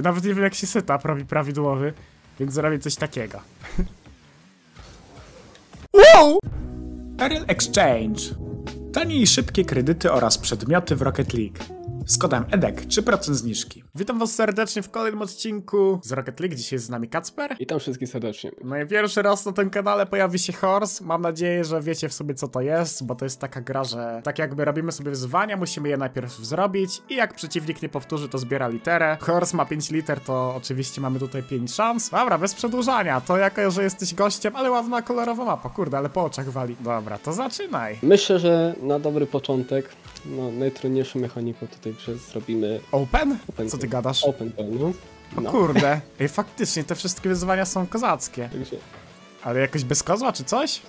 Nawet nie wiem, jak się setup robi prawidłowy, więc zrobię coś takiego. Wow! RL Exchange. Tanie i szybkie kredyty oraz przedmioty w Rocket League. Z kodem Edek 3% zniżki. Witam was serdecznie w kolejnym odcinku z Rocket League. Dzisiaj jest z nami Kacper. Witam wszystkich serdecznie. No i pierwszy raz na tym kanale pojawi się Horse. Mam nadzieję, że wiecie w sobie co to jest, bo to jest taka gra, że tak jakby robimy sobie wyzwania, musimy je najpierw zrobić i jak przeciwnik nie powtórzy, to zbiera literę. Horse ma 5 liter, to oczywiście mamy tutaj 5 szans. Dobra, bez przedłużania. To jako, że jesteś gościem, ale ładna kolorowa mapa. Kurde, ale po oczach wali. Dobra, to zaczynaj. Myślę, że na dobry początek, no, najtrudniejszą mechaniką tutaj zrobimy... Open? Open? Co ty gadasz? Open Pen, no. No. O kurde, ej, faktycznie te wszystkie wyzwania są kozackie. Także... Ale jakoś bez kozła czy coś?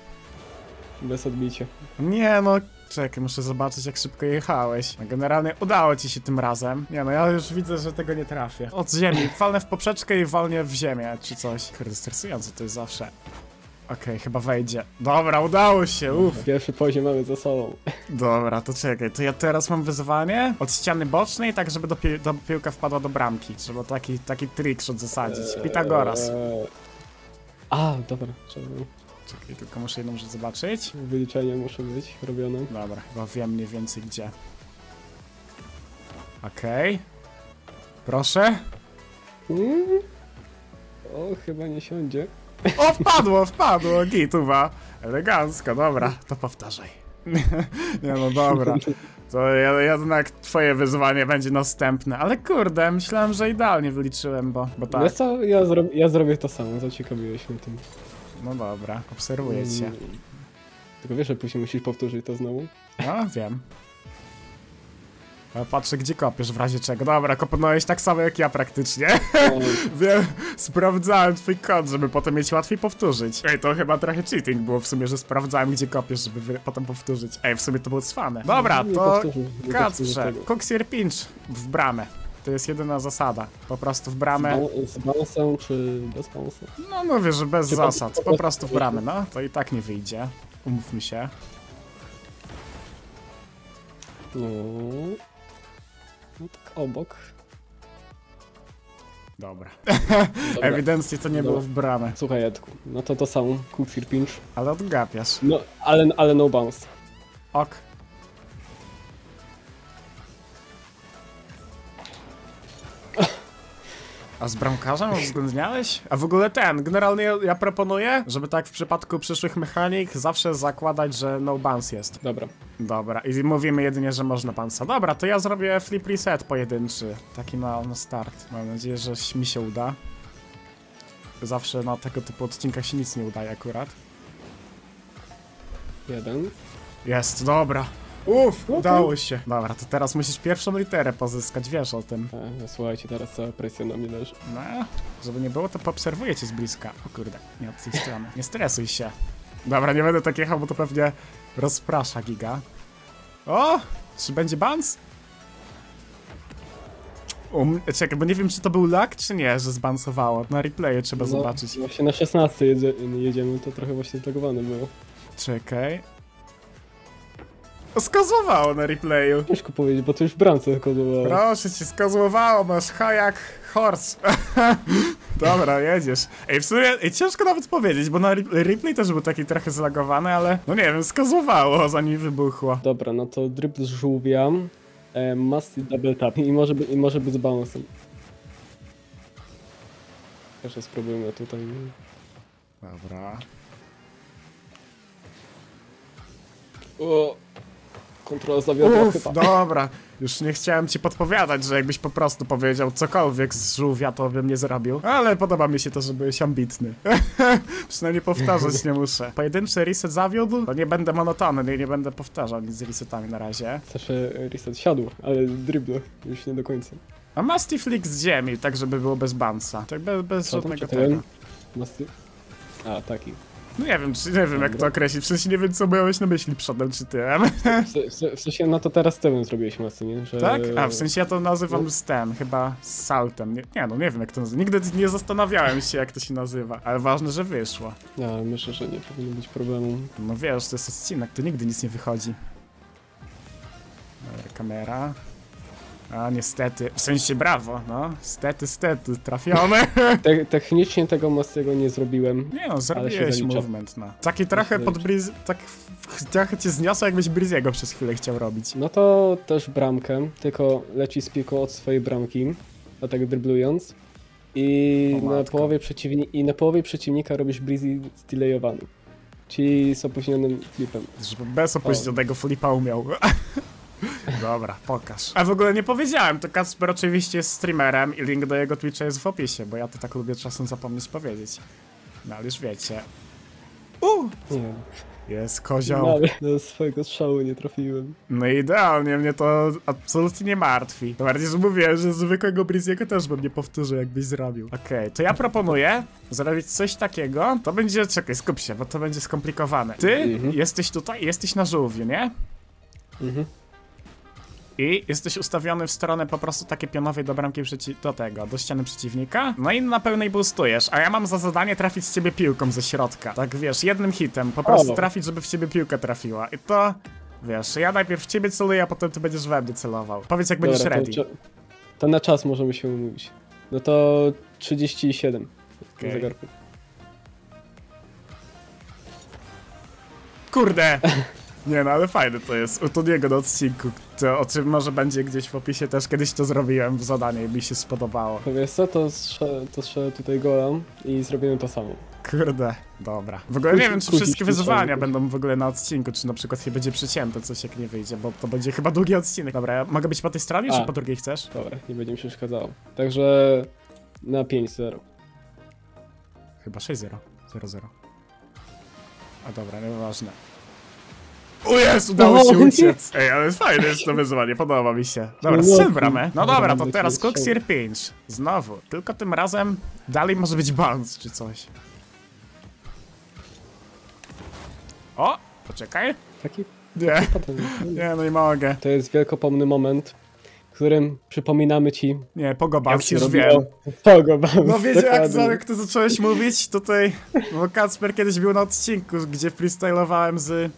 Bez odbicia. Nie no, czekaj, muszę zobaczyć jak szybko jechałeś. No, generalnie udało ci się tym razem. Nie no, ja już widzę, że tego nie trafię. Od ziemi, walnę w poprzeczkę i walnę w ziemię czy coś. Kurde, stresujące to jest zawsze. Okej, chyba wejdzie. Dobra, udało się, uff. Pierwszy poziom mamy za sobą. Dobra, to czekaj, to ja teraz mam wyzwanie od ściany bocznej, tak żeby do piłka wpadła do bramki. Trzeba taki trickshot zasadzić. Pitagoras. A, dobra, trzeba. Czekaj, tylko muszę jedną rzecz zobaczyć. Wyliczenie muszę być robione. Dobra, chyba wiem mniej więcej gdzie. Okej. Proszę. O, chyba nie siądzie. O, wpadło, gituwa. Elegancko, dobra, to powtarzaj. Nie no, dobra. To jednak twoje wyzwanie będzie następne, ale kurde, myślałem, że idealnie wyliczyłem, bo tak. Wiesz co, ja zrobię to samo, zaciekawiłeś mnie tym. No dobra, obserwuję cię. Tylko wiesz, że później musisz powtórzyć to znowu? No, wiem. Patrzę, gdzie kopiesz w razie czego. Dobra, kopnąłeś tak samo jak ja praktycznie. Wiem, sprawdzałem twój kod, żeby potem mieć łatwiej powtórzyć. Ej, to chyba trochę cheating było w sumie, że sprawdzałem gdzie kopiesz, żeby potem powtórzyć. Ej, w sumie to było cwane. Dobra, to Kacprze, Cooksir Pinch w bramę. To jest jedyna zasada. Po prostu w bramę. Z balansem czy bez balansu? No mówię, że bez zasad, po prostu w bramę, no. To i tak nie wyjdzie, umówmy się. No... No tak obok. Dobra. Ewidentnie to nie było w bramę. Słuchaj Edku, no to samo, Cooksir Pinch. Ale odgapiasz. No, ale no bounce. Ok. A z bramkarzem uwzględniałeś? A w ogóle generalnie ja proponuję, żeby tak w przypadku przyszłych mechanik zawsze zakładać, że no bounce jest. Dobra. Dobra, i mówimy jedynie, że można bounce'a. Dobra, to ja zrobię flip reset pojedynczy. Taki na start. Mam nadzieję, że mi się uda. Zawsze na tego typu odcinkach się nic nie udaje akurat. Jeden. Jest, dobra. Uff, udało się. Dobra, to teraz musisz pierwszą literę pozyskać, wiesz o tym. Słuchajcie, teraz cała presja na mnie leży. No, żeby nie było, to poobserwuję cię z bliska. O kurde, nie od tej strony. Nie stresuj się. Dobra, nie będę tak jechał, bo to pewnie rozprasza giga. O! Czy będzie bounce? Czekaj, bo nie wiem, czy to był lag, czy nie, że zbansowało. Na replaye trzeba zobaczyć. Właśnie na 16 jedziemy, to trochę właśnie zlagowane było. Czekaj. Skazowało na replayu. Ciężko powiedzieć, bo to już w bramce skazowało. Proszę cię, skazowało, masz hajak horse. Dobra, jedziesz. Ej, w sumie ciężko nawet powiedzieć, bo na replay też był taki trochę zlagowany, ale no nie wiem, skazowało zanim wybuchło. Dobra, no to dribble z żółwia, must i double tap i może być z bouncem. Jeszcze spróbujmy tutaj. Dobra. O. Kontrola zawiodła chyba. Dobra, już nie chciałem ci podpowiadać, że jakbyś po prostu powiedział cokolwiek z żółwia, to bym nie zrobił. Ale podoba mi się to, że byłeś ambitny. Przynajmniej powtarzać nie muszę. Pojedynczy reset zawiódł, to nie będę monotonny, nie będę powtarzał nic z resetami na razie. Znaczy reset siadł, ale dribble już nie do końca. A Musty Flick z ziemi, tak żeby było bez bounce'a. Tak bez żadnego tego. Musty... A, taki. No nie wiem, jak to określić, w sensie nie wiem co miałeś na myśli przodem czy tyłem. W sensie no to teraz tyłem zrobiłeś masę, nie? Że... Tak? A w sensie ja to nazywam chyba saltem, nie no nie wiem jak to nazywa, nigdy nie zastanawiałem się jak to się nazywa, ale ważne, że wyszło. Ja myślę, że nie powinno być problemu. No wiesz, to jest odcinek, to nigdy nic nie wychodzi. Kamera. A niestety, w sensie brawo, no, stety, trafione. Technicznie tego mocnego nie zrobiłem. Nie no, zrobiłeś movement, no. Taki trochę pod Breeze, tak trochę cię zniosło, jakbyś Breeze'ego przez chwilę chciał robić. No to też bramkę, tylko leci z piłką od swojej bramki, a tak dryblując. I na połowie przeciwnika robisz Breezy zdelayowany. Czyli z opóźnionym flipem. Żeby bez opóźnionego flipa umiał. Dobra, pokaż. A w ogóle nie powiedziałem, to Kacper oczywiście jest streamerem i link do jego Twitcha jest w opisie, bo ja to tak lubię czasem zapomnieć powiedzieć. No ale już wiecie. Nie. Jest kozioł. No, ale do swojego strzału nie trafiłem. No idealnie, mnie to absolutnie nie martwi. To bardziej, że mówiłem, że zwykłego Breezy'ego też bym nie powtórzył, jakbyś zrobił. Okej, to ja proponuję zrobić coś takiego. To będzie, czekaj, skup się, bo to będzie skomplikowane. Ty jesteś tutaj, jesteś na żółwiu, nie? I jesteś ustawiony w stronę po prostu takie pionowej do bramki do ściany przeciwnika. No i na pełnej boostujesz, a ja mam za zadanie trafić z ciebie piłką ze środka. Tak wiesz, jednym hitem, po prostu trafić, żeby w ciebie piłka trafiła. I to, wiesz, ja najpierw w ciebie celuję, a potem ty będziesz we mnie celował. Powiedz, jak będziesz ready. To na czas możemy się umówić. No to 37 na zegarku. Kurde! Nie no, ale fajne to jest, od niego na odcinku, to, o czym może będzie gdzieś w opisie, też kiedyś to zrobiłem w zadanie i mi się spodobało. No wiesz co, to strzelę tutaj golem i zrobimy to samo. Kurde, dobra. W ogóle nie wiem, czy wszystkie wyzwania będą w ogóle na odcinku, czy na przykład się będzie przycięte coś, jak nie wyjdzie, bo to będzie chyba długi odcinek. Dobra, ja mogę być po tej stronie, czy po drugiej chcesz? Dobra, nie będzie mi się przeszkadzało. Także na 5-0. Chyba 6-0, 0-0. A dobra, nieważne. O jest, udało się uciec. Ej, ale fajne jest to wyzwanie, podoba mi się. Dobra, strzel bramę. No dobra, to teraz Cooksir Pinch. Znowu, tylko tym razem dalej może być bounce czy coś. O, poczekaj. Taki? Nie, nie, no i mogę. To jest wielkopomny moment, w którym przypominamy ci... Nie, pogobałeś, już wiem. No wiedziałem, jak ty zacząłeś mówić tutaj, bo Kacper kiedyś był na odcinku, gdzie freestylowałem z...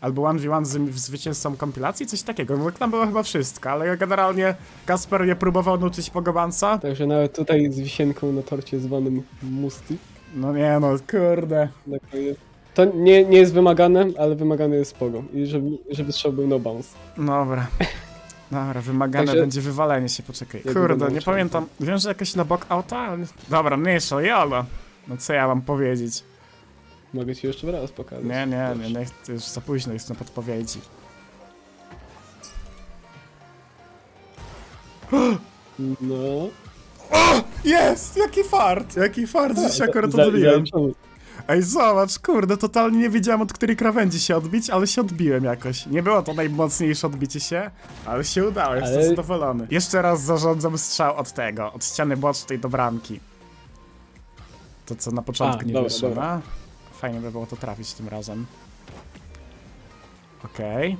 Albo 1v1 z zwycięzcą kompilacji, coś takiego. No tam było chyba wszystko, ale generalnie Kacper nie próbował nauczyć pogobanca. Także nawet tutaj z wisienką na torcie zwanym musty. No nie no, kurde. To nie jest wymagane, ale wymagane jest pogo. I żeby strzał był no bounce. Dobra. Dobra, wymagane także... będzie wywalenie się, poczekaj. Kurde, nie pamiętam. Wiem, że jakieś na bok auta, ale... Dobra, mniejsza, jolo. No co ja mam powiedzieć? Mogę ci jeszcze raz pokazać. Nie, to już za późno jest na podpowiedzi. No. O! Jest! Jaki fart, dzisiaj akurat odbiłem. Ej, zobacz, kurde, totalnie nie wiedziałem, od której krawędzi się odbić, ale się odbiłem jakoś. Nie było to najmocniejsze odbicie się, ale się udało, jestem zadowolony. Jeszcze raz zarządzam strzał od ściany bocznej do bramki. To co na początku nie wyszło, no? Fajnie by było to trafić tym razem. Okej.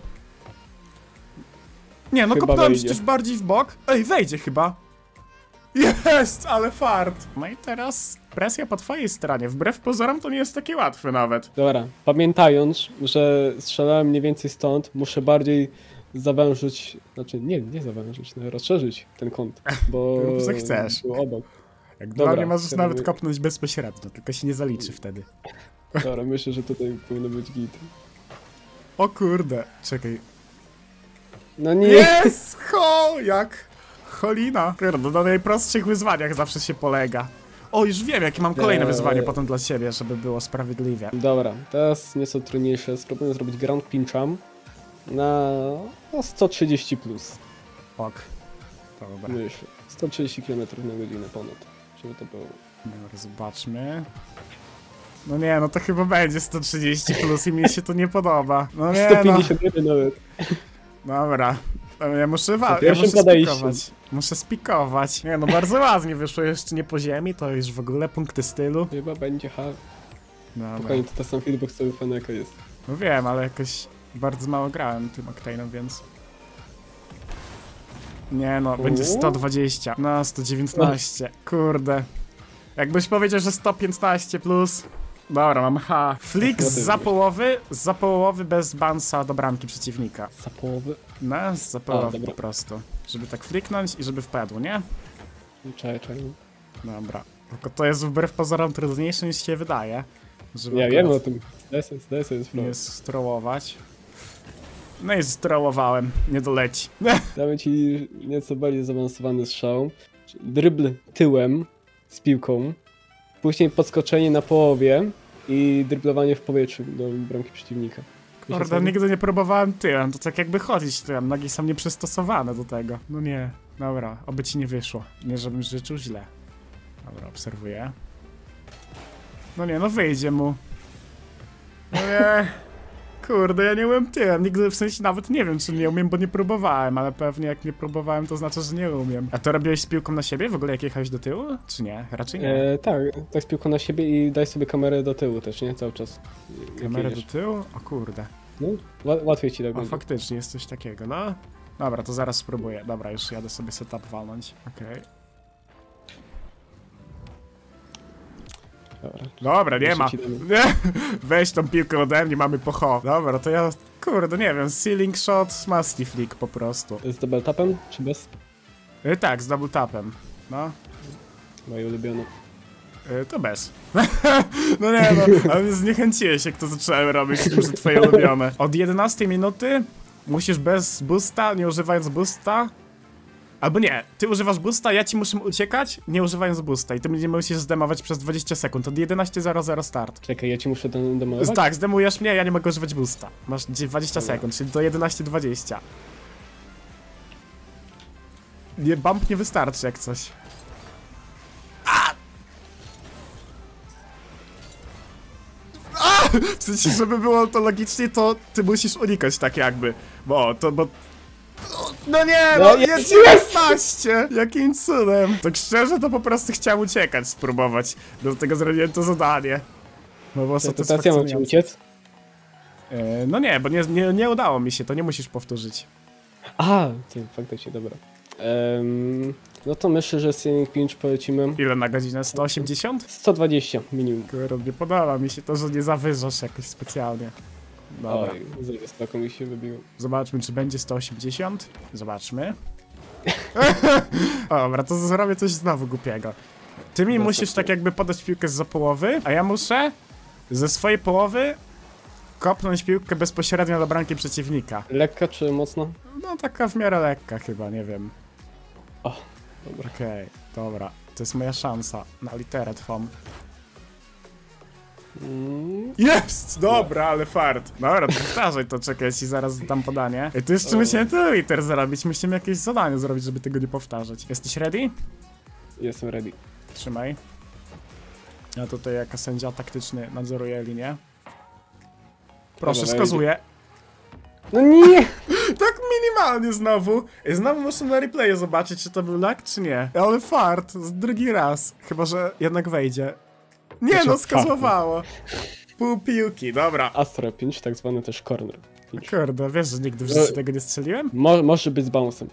Nie, no kopnąłem przecież bardziej w bok. Ej, wejdzie chyba. Jest, ale fart. No i teraz presja po twojej stronie. Wbrew pozorom to nie jest takie łatwe nawet. Dobra, pamiętając, że strzelałem mniej więcej stąd, muszę bardziej zawężyć, znaczy nie zawężyć, no, rozszerzyć ten kąt, bo co chcesz. Był obok. Jak dobra, nie możesz nawet kopnąć bezpośrednio, tylko się nie zaliczy wtedy. Dobra, myślę, że tutaj powinno być git. O kurde, czekaj. No nie! Jest! Jak cholina! Kurde, na najprostszych wyzwaniach zawsze się polega. O, już wiem, jakie mam kolejne wyzwanie potem dla siebie, żeby było sprawiedliwie. Dobra, teraz nieco trudniejsze. Spróbuję zrobić Grand Pincha na 130 plus. Ok. Dobra. Myślę, 130 km na godzinę ponad. Żeby to było. Dobra, zobaczmy. No nie, no to chyba będzie 130 plus i mi się to nie podoba. No nie, 151 nawet. Dobra. Ja muszę spikować. Muszę spikować. Nie no, bardzo ładnie wyszło, jeszcze nie po ziemi, to już w ogóle punkty stylu. Chyba będzie hard. Spokojnie, to sam feedbox cały faneka jest. No wiem, ale jakoś bardzo mało grałem tym Octane'em, więc... Nie no, będzie 120. No, 119. Kurde. Jakbyś powiedział, że 115 plus... Dobra, mam H. Flick za połowy bez bounce'a do bramki przeciwnika. Za połowy? No, za połowy po prostu. Żeby tak fliknąć i żeby wpadł, nie? Czekaj. Dobra. Tylko to jest wbrew pozorom trudniejsze niż się wydaje. Żeby ja wiem o tym. Nie strollować. No i strollowałem. Nie doleci. Damy ci nieco bardziej zaawansowany strzał. Drybl tyłem z piłką. Później podskoczenie na połowie i dryblowanie w powietrzu do bramki przeciwnika. Kurde, nigdy nie próbowałem tyłem, to tak jakby chodzić tyłem, nogi są nieprzystosowane do tego. No nie, dobra, oby ci nie wyszło. Nie, żebym życzył źle. Dobra, obserwuję. No nie, no wyjdzie mu. No nie. Kurde, ja nie umiem tyłem, nigdy, w sensie nawet nie wiem, czy nie umiem, bo nie próbowałem, ale pewnie jak nie próbowałem, to znaczy, że nie umiem. A to robiłeś z piłką na siebie? W ogóle jak jechałeś do tyłu? Czy nie? Raczej nie. Tak, z piłką na siebie i daj sobie kamerę do tyłu też, nie? Cały czas. Kamerę do tyłu? O kurde. No, łatwiej ci tak będzie. Faktycznie, jest coś takiego, no. Dobra, to zaraz spróbuję. Dobra, już jadę sobie setup walnąć. Okej. Dobra, nie ma. Weź tą piłkę ode mnie, mamy pocho. Dobra, to ja, kurde, nie wiem, ceiling shot, musty flick po prostu. Z double tapem, czy bez? Tak, z double tapem, no. Moje ulubione. To bez. No nie no, ale zniechęciłeś, jak to zacząłem robić, że twoje ulubione. Od 11 minuty musisz bez boosta, nie używając boosta. Albo nie, ty używasz boosta, ja ci muszę uciekać, nie używając boosta i ty mnie musisz zdemować przez 20 sekund, od 11:00 start. Czekaj, ja ci muszę zdemować? Tak, zdemujesz mnie, ja nie mogę używać boosta. Masz 20 sekund, czyli do 11:20. Nie, bump nie wystarczy jak coś. A! W sensie, żeby było to logicznie, to ty musisz unikać tak jakby, bo... No nie, no jest 19! Jakim cudem! Tak szczerze to po prostu chciałem uciekać, spróbować. Dlatego zrobiłem to zadanie. No bo satysfakcjonujące. Mam ci uciec? No nie, bo nie udało mi się, to nie musisz powtórzyć. A, faktycznie, dobra. No to myślę, że Ceiling Pinch polecimy. Ile na godzinę? 180? 120 minimum. Kurde, nie podoba mi się to, że nie zawyżasz jakoś specjalnie. Dobra. Oj, mi się wybiło. Zobaczmy, czy będzie 180. Zobaczmy. Dobra, to zrobię coś znowu głupiego. Ty mi musisz tak jakby podać piłkę zza połowy, a ja muszę ze swojej połowy kopnąć piłkę bezpośrednio do bramki przeciwnika. Lekka czy mocno? No taka w miarę lekka chyba, nie wiem. O, dobra. Okej, dobra. To jest moja szansa na literę twą. Jest! Dobra, ale fart. Dobra, powtarzaj to, czekaj, ja ci zaraz dam podanie. I tu jeszcze musimy Twitter zarobić, musimy jakieś zadanie zrobić, żeby tego nie powtarzać. Jesteś ready? Jestem ready. Trzymaj. Ja tutaj jako sędzia taktyczny nadzoruję linię. Proszę, wskazuję. No nie! Tak minimalnie znowu. I znowu muszę na replayu zobaczyć, czy to był lag, czy nie. Ale fart, drugi raz. Chyba, że jednak wejdzie. Nie, no skazowało. Pół piłki, dobra. Astro Pinch, tak zwany też corner. Kurde, wiesz, że nigdy w życiu tego nie strzeliłem? Może być z bounce'em.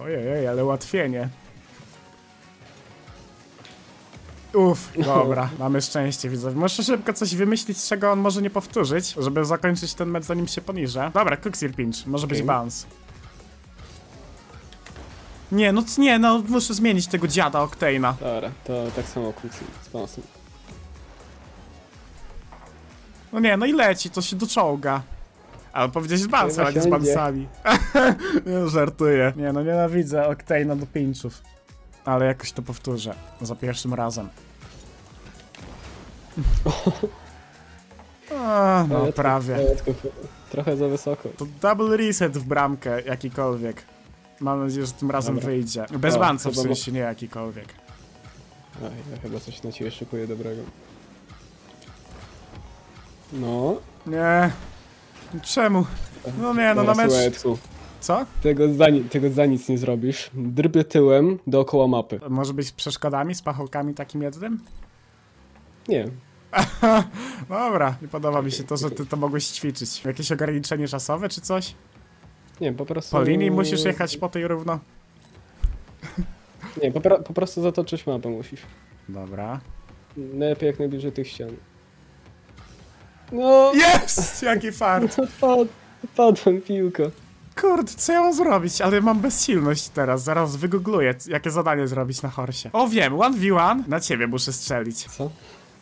Ojej, ale ułatwienie. Uff, dobra, mamy szczęście, widzowie. Muszę szybko coś wymyślić, czego on może nie powtórzyć, żeby zakończyć ten mecz, zanim się poniżę. Dobra, Cooksir Pinch, może być bounce. Nie, no nie, no muszę zmienić tego dziada Octane'a. Dobra, to tak samo Cooksir z bounce'em. No nie, no i leci, to się doczołga. Ale powiedziałeś z bounce'em, a nie z bounce'ami. Nie, żartuję. Nie, no nienawidzę Octane'a do pinchów. Ale jakoś to powtórzę, za pierwszym razem. A, no prawie. Trochę za wysoko. To double reset w bramkę, jakikolwiek. Mam nadzieję, że tym razem wyjdzie. Bez bounce'a w sensie, nie jakikolwiek. Ja chyba coś na ciebie szykuję dobrego. No. Nie. Czemu? No nie, no na mecz. Co? Tego za nic nie zrobisz. Drybl tyłem dookoła mapy. Może być z przeszkodami, z pachołkami takim jednym? Nie. Dobra, nie podoba mi się to, że ty to mogłeś ćwiczyć. Jakieś ograniczenie czasowe czy coś? Nie, po prostu... Po linii musisz jechać po tej równo. Nie, po prostu zatoczyć mapę musisz. Dobra. Najlepiej jak najbliżej tych ścian. No. Jest! Jaki fart! No, padłem piłko. Kurde, co ja mam zrobić? Ale mam bezsilność teraz, zaraz wygoogluję, jakie zadanie zrobić na Horsie. O wiem, 1v1, na ciebie muszę strzelić. Co?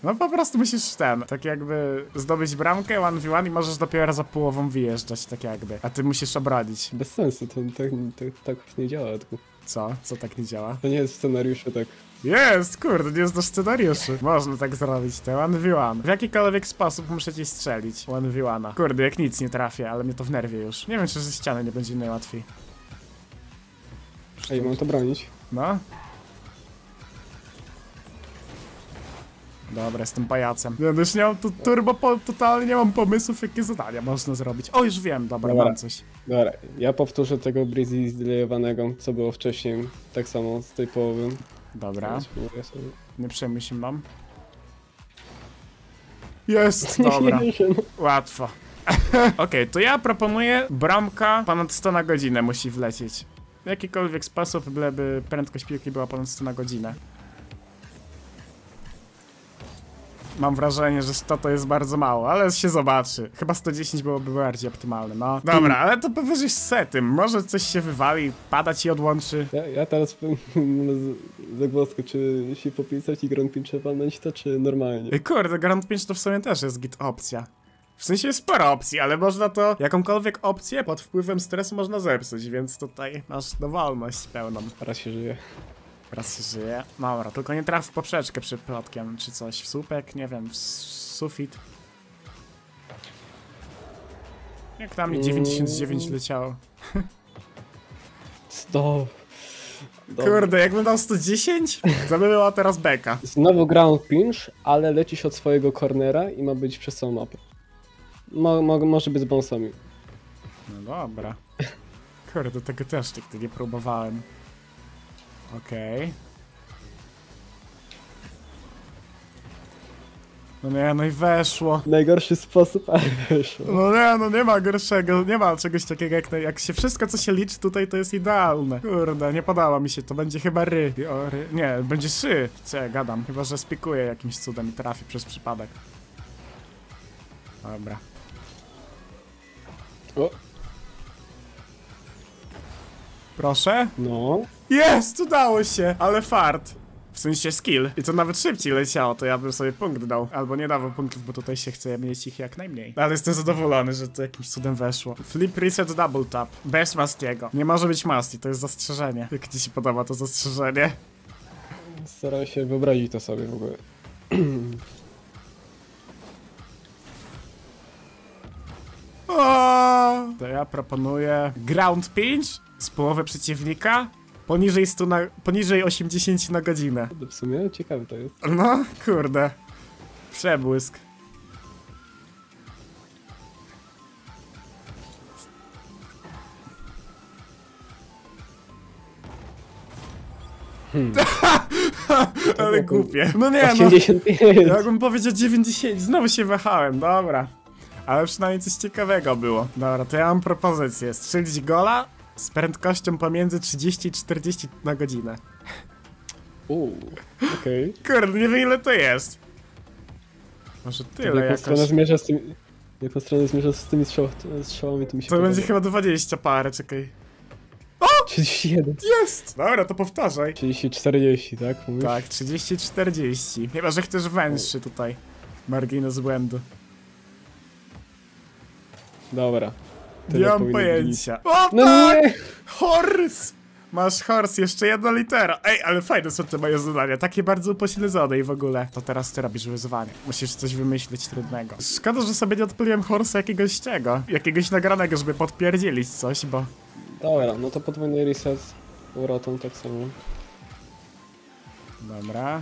No po prostu musisz tak jakby zdobyć bramkę 1v1 i możesz dopiero za połową wyjeżdżać, tak jakby. A ty musisz obronić. Bez sensu, to tak już nie działa. Tylko. Co? Co tak nie działa? To nie jest w scenariuszu tak. Jest, kurde, nie jest do scenariuszy. Można tak zrobić, te 1v1. W jakikolwiek sposób muszę ci strzelić 1v1. Kurde, jak nic nie trafię, ale mnie to w nerwie już. Nie wiem, czy ze ściany nie będzie najłatwiej. Ej, mam to bronić. No. Dobra, jestem pajacem. Ja już nie mam tu turbo, totalnie nie mam pomysłów, jakie zadania można zrobić. O, już wiem, dobra, mam coś. Dobra, ja powtórzę tego Breezy zdelejowanego, co było wcześniej. Tak samo z tej połowy. Dobra. Nie przejmuj się, mam. Jest! Dobra. Łatwo. Okej, to ja proponuję bramka ponad 100 na godzinę musi wlecieć. W jakikolwiek sposób, byleby prędkość piłki była ponad 100 na godzinę. Mam wrażenie, że 100 to jest bardzo mało, ale się zobaczy. Chyba 110 byłoby bardziej optymalne, no. Dobra, ale to powyżej 100. Może coś się wywali, padać i odłączy. Ja teraz zagwozdkę, czy się popisać i Grand Pinch walnąć to, czy normalnie? Kurde, Grand Pinch to w sumie też jest git opcja. W sensie jest sporo opcji, ale można to, jakąkolwiek opcję pod wpływem stresu można zepsuć, więc tutaj masz dowolność pełną. Teraz się żyje. Raz się żyje. Dobra, tylko nie traf w poprzeczkę przed plotkiem, czy coś. W słupek, nie wiem, w sufit. Jak tam mi 99 leciało. 100. Kurde, dobra. Jakbym dał 110, to by była teraz beka. Znowu Grand Pinch, ale lecisz od swojego cornera i ma być przez całą mapę. Może być z bonsami. No dobra. Kurde, tego też nigdy nie próbowałem. Okej. No nie, no i weszło. Najgorszy sposób, ale weszło. No nie, no nie ma gorszego, nie ma czegoś takiego jak się wszystko co się liczy tutaj to jest idealne. Kurde, nie podoba mi się, to będzie chyba ry. Nie, będzie szy. Co ja gadam, chyba że spikuję jakimś cudem i trafi przez przypadek. Dobra. O. Proszę? No. Jest! Udało się! Ale fart! W sensie skill. I to nawet szybciej leciało, to ja bym sobie punkt dał. Albo nie dawał punktów, bo tutaj się chce mieć ich jak najmniej. Ale jestem zadowolony, że to jakimś cudem weszło. Flip reset double tap. Bez Mastiego. Nie może być Masti, to jest zastrzeżenie. Jak ci się podoba to zastrzeżenie? Staram się wyobrazić to sobie w ogóle. To ja proponuję Ground Pinch z połowy przeciwnika. Poniżej 100 na, poniżej 80 na godzinę. W sumie ciekawe to jest. No, kurde. Przebłysk. Ale głupie. No nie, no. 85. Jakbym powiedział 90, znowu się wahałem, dobra. Ale przynajmniej coś ciekawego było. Dobra, to ja mam propozycję. Strzelić gola z prędkością pomiędzy 30 i 40 na godzinę. Okej. Kurde, nie wiem ile to jest. Może tyle jakoś. Jaką stronę zmierzasz z tymi strzałami, to mi się to podoba. Będzie chyba 20 parę, czekaj. O! 31. Jest! Dobra, to powtarzaj. 30-40, tak? Mówisz? Tak, 30-40. Chyba, że chcesz węższy tutaj. Margines błędu. Dobra. Nie mam pojęcia. O no tak! Nie. Horse! Masz Horse, jeszcze jedna litera. Ej, ale fajne są te moje zadania. Takie bardzo upośledzone i w ogóle. To teraz ty robisz wyzwanie. Musisz coś wymyślić trudnego. Szkoda, że sobie nie odpaliłem Horse'a jakiegoś jakiegoś nagranego, żeby podpierdzielić coś, bo... Dobra, no to podwójny reset z urotą tak samo. Dobra.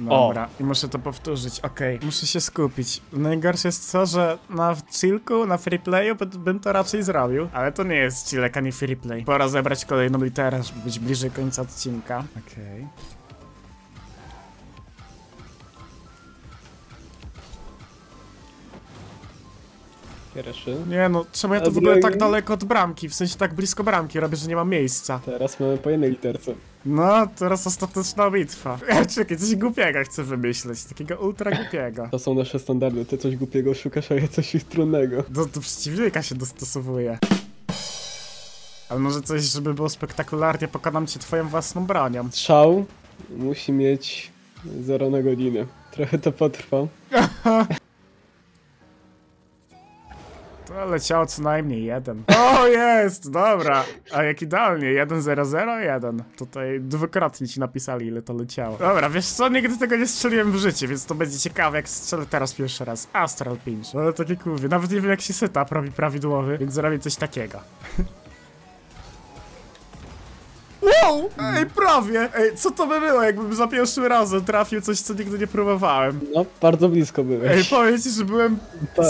Dobra, i muszę to powtórzyć, okej. Muszę się skupić. Najgorsze jest to, że na chillku, na freeplayu bym to raczej zrobił. Ale to nie jest chillek ani freeplay. Pora zebrać kolejną literę, żeby być bliżej końca odcinka. Okej. Pierwszy. Nie no, czemu ja to w ogóle tak daleko od bramki? W sensie tak blisko bramki robię, że nie ma miejsca. Teraz mamy po jednej literce. No, teraz ostateczna bitwa. Czekaj, coś głupiego chcę wymyśleć, takiego ultra głupiego. To są nasze standardy, ty coś głupiego szukasz, a ja coś trudnego. Do przeciwnika się dostosowuje. Ale może coś, żeby było spektakularnie, pokonam cię twoją własną bronią. Strzał musi mieć 0 na godzinę. Trochę to potrwa. To leciało co najmniej jeden. O, jest! Dobra! A jak idealnie, 1-0-0-1. Tutaj dwukrotnie ci napisali, ile to leciało. Dobra, wiesz co? Nigdy tego nie strzeliłem w życiu, więc to będzie ciekawe, jak strzelę teraz pierwszy raz. Astral Pinch. No ale takie kurwie, nawet nie wiem, jak się setup robi prawidłowy, więc zrobię coś takiego. Wow! Ej, prawie! Ej, co to by było, jakbym za pierwszym razem trafił coś, co nigdy nie próbowałem? No, bardzo blisko byłeś. Ej, powiem ci, że byłem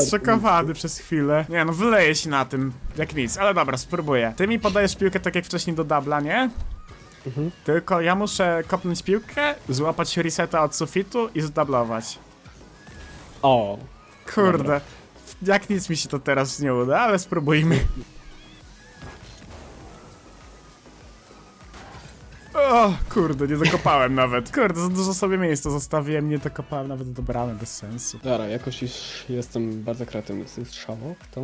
zszokowany przez chwilę. Nie no, wyleję się na tym, jak nic, ale dobra, spróbuję. Ty mi podajesz piłkę tak jak wcześniej do dubla, nie? Mhm. Tylko ja muszę kopnąć piłkę, złapać reseta od sufitu i zdublować. O! Kurde, dobra. Jak nic mi się to teraz nie uda, ale spróbujmy. O, kurde, nie dokopałem nawet. Kurde, za dużo sobie miejsca zostawiłem, nie dokopałem nawet do bramy, bez sensu. Dobra, jakoś już jestem bardzo kreatywny z tych strzałów, to...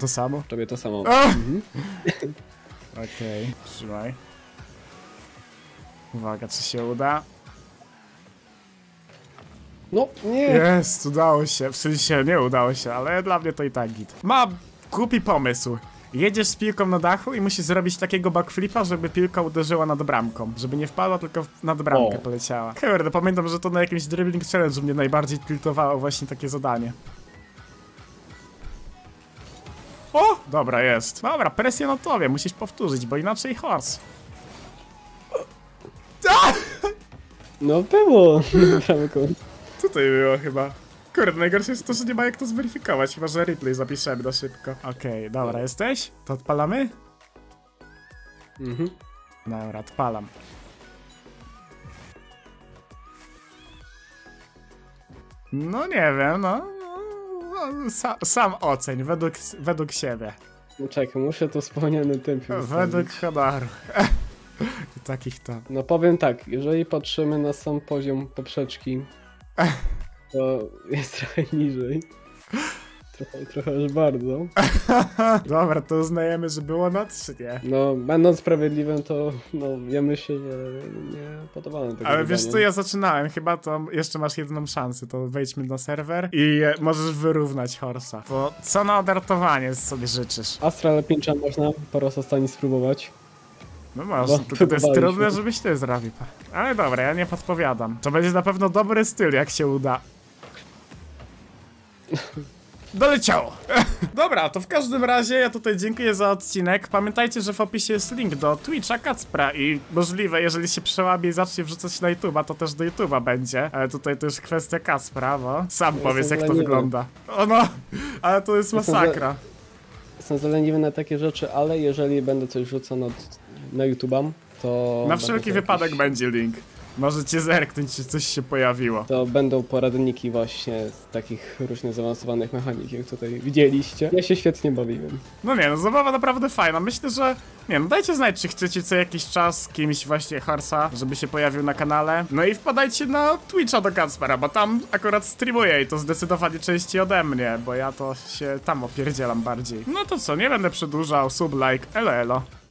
To samo? Tobie to samo. Mhm. Okej, trzymaj. Uwaga, czy się uda? No, nie! Jest, udało się. W sensie nie udało się, ale dla mnie to i tak git. Mam głupi pomysł. Jedziesz z piłką na dachu i musisz zrobić takiego backflipa, żeby piłka uderzyła nad bramką. Żeby nie wpadła, tylko nad bramkę poleciała. Kurde, pamiętam, że to na jakimś dribbling challenge mnie najbardziej tiltowało właśnie takie zadanie. O! Dobra, jest. Dobra, presja na tobie, musisz powtórzyć, bo inaczej horse. No było. Tutaj było chyba. Kurde, najgorsze jest to, że nie ma jak to zweryfikować, chyba że replay zapiszemy na szybko. Okej, dobra, jesteś? To odpalamy? Mhm. Dobra, odpalam. No nie wiem, no sam oceń, według siebie. No czekaj, muszę to wspomniane tempie ustawić. Według honoru. I takich to. No powiem tak, jeżeli patrzymy na sam poziom poprzeczki, to jest trochę niżej. Trochę aż bardzo. Dobra, to uznajemy, że było na 3, nie? No, będąc sprawiedliwym, to no, ja myślę, że nie podobałem tego. Ale wiesz co, ja zaczynałem, chyba to jeszcze masz jedną szansę, to wejdźmy na serwer i możesz wyrównać Horsa. To co na odartowanie sobie życzysz? Astral Pincha można po raz ostatni spróbować. No można, to jest trudne, żebyś ty zrobił. Ale dobra, ja nie podpowiadam. To będzie na pewno dobry styl, jak się uda. Doleciało! Dobra, to w każdym razie ja tutaj dziękuję za odcinek. Pamiętajcie, że w opisie jest link do Twitcha Kacpra i możliwe, jeżeli się przełamie i zacznie wrzucać na YouTube'a, to też do YouTube'a będzie. Ale tutaj to już kwestia Kacpra, bo sam powiedz, jak to wygląda. O no, ale to jest masakra. Jestem zaleniwy na takie rzeczy, ale jeżeli będę coś rzucał na YouTube'a, to... Na wszelki wypadek jakiś... będzie link. Możecie zerknąć, czy coś się pojawiło. To będą poradniki właśnie z takich różnych zaawansowanych mechanik, jak tutaj widzieliście. Ja się świetnie bawiłem. No nie, no zabawa naprawdę fajna. Myślę, że... Nie no, dajcie znać, czy chcecie co jakiś czas kimś właśnie Horsa, żeby się pojawił na kanale. No i wpadajcie na Twitcha do Kacpera, bo tam akurat streamuję i to zdecydowanie częściej ode mnie, bo ja to się tam opierdzielam bardziej. No to co, nie będę przedłużał, sub, like, elo elo.